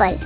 apple.